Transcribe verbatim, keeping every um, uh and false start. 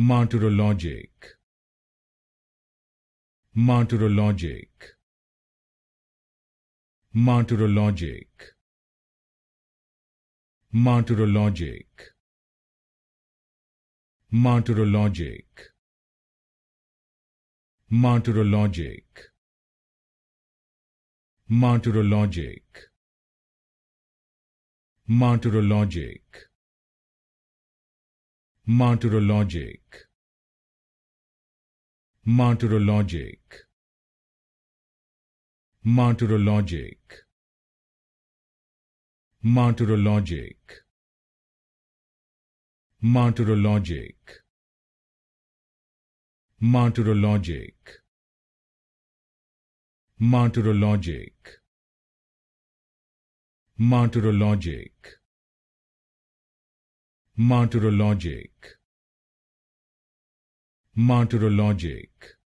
Martyrologic. Martyrologic. Martyrologic. Martyrologic. Martyrologic. Martyrologic. Martyrologic. Martyrologic. Martyrologic. Martyrologic. Martyrologic. Martyrologic. Martyrologic. Martyrologic. Martyrologic. Martyrologic. Martyrologic. Martyrologic.